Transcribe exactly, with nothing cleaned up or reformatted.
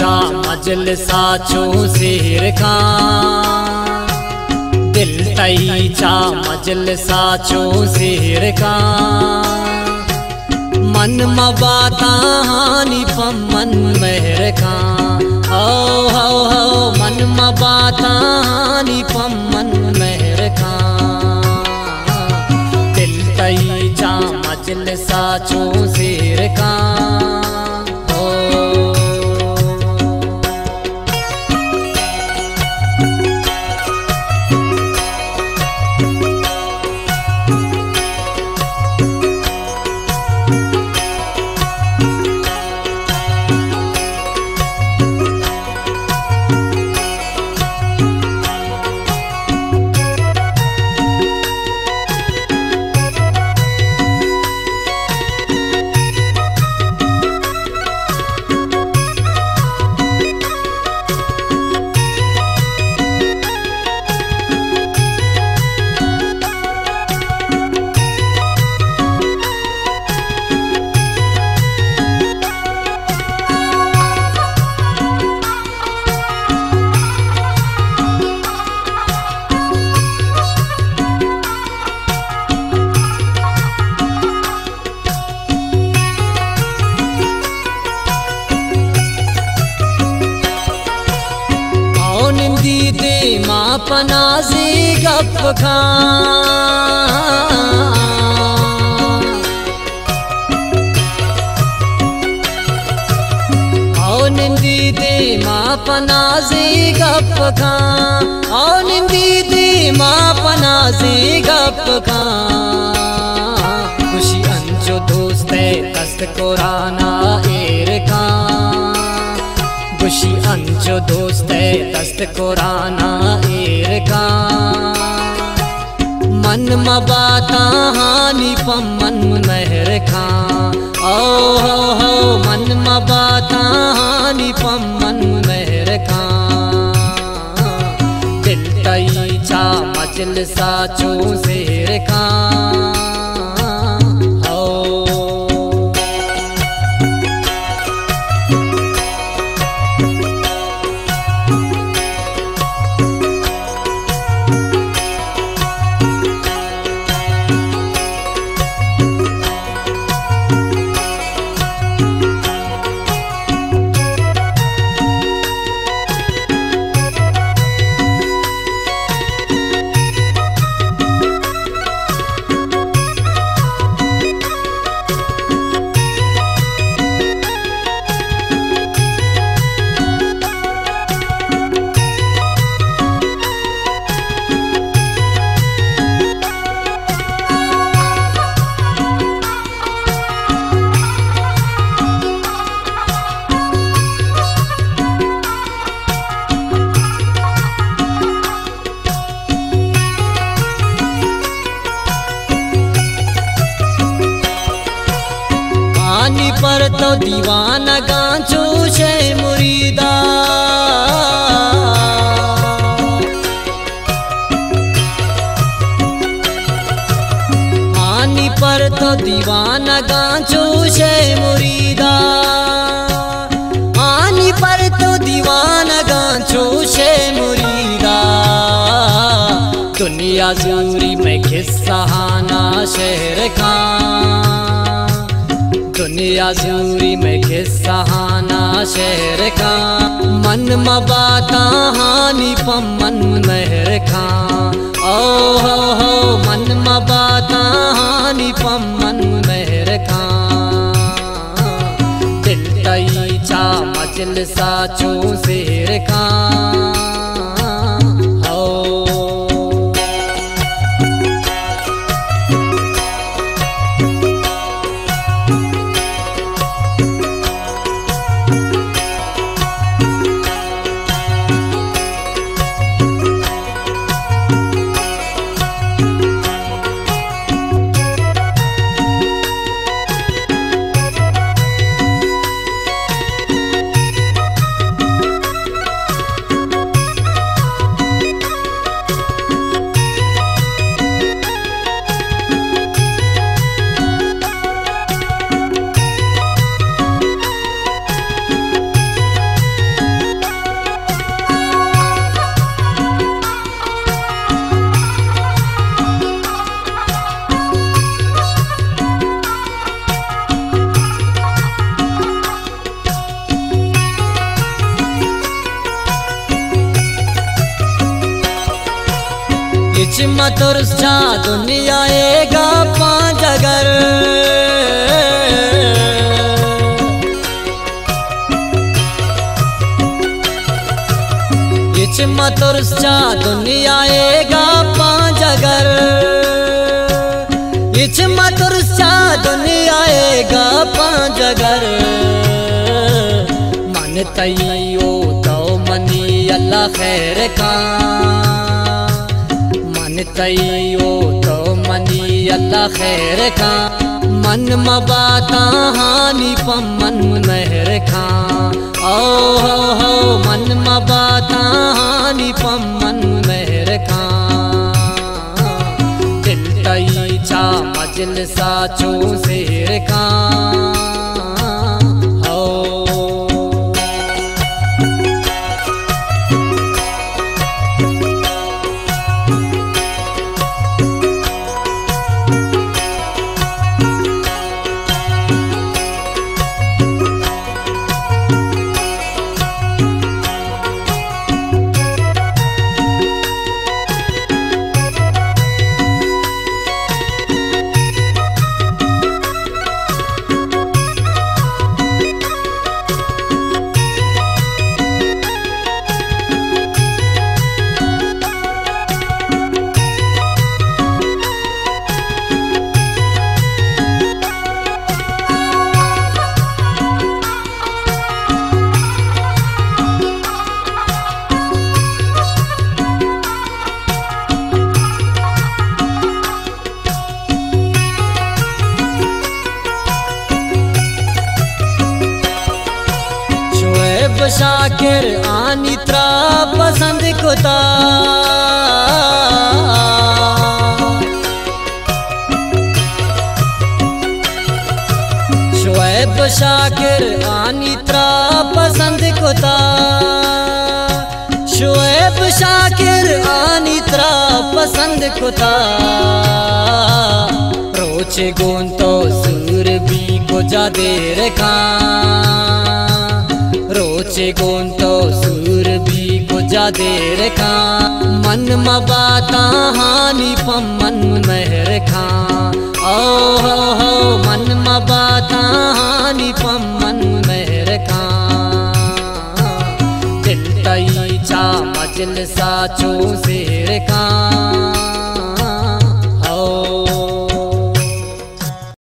चा अजल साचो शेर खां, दिल तई चा अजल साचो शेर खां, मन मबाता हानी पमन महर खां, हो हो हो मन मबाता हानी पमन महर खां, दिल तई चा अजल साचो शेर खां। मां पनाजी गप खां, ओ निंदी दे मां पनाजी गप खां, ओ निंदी दे मां पनाजी गप खां, खुशी अंजो दोस्त है दस्त को राना एर खां, खुशी अंजो दोस्त है दस्त को राना एर खां, मन मबाता हानी पमन महर खां, ओ हो हो मन मबाता हानी पमन महर खां, दिल तई चा मजल साचो शेर खां। पानी पर तो दीवाना गांचो शे मुरीदा, पानी पर तो दीवाना गांचो शे मुरीदा, पानी पर तो दीवाना गांचो शे मुरीदा, दुनिया जूरी में खिस्साहाना शेर खां, दुनिया जूरी में खिस्साहाना शेर खां, मन मबाता हानी पमन महर खां, ओ हो हो मन मबाता हानी पमन महर खां, दिल तई चा मजल साचो शेर खां। किस्मत और दुनिया आएगा पांच अगर किस्मत और दुनिया आएगा पांच अगर किस्मत और दुनिया आएगा पांच अगर मन तैयो तो मनी अल्लाह खैर का तैयो तो मनी अल्लाह खैर खा मन मबाता हानी पमन महर खा ओ हो हो मन मबाता हानी पमन महर खा दिल तई चा मजल साचो शेर खा शाकिर आनी त्रा पसंद कुता शोएब शाकिर आनी त्रा पसंद कुता शोएब शाकिर आनी त्रा पसंद कुता रोचे गोन तो सूर भी को जा देर खा रोचे गोन तो सूर भी गुजा देर खा मन मबाता हानी पमन महर खा।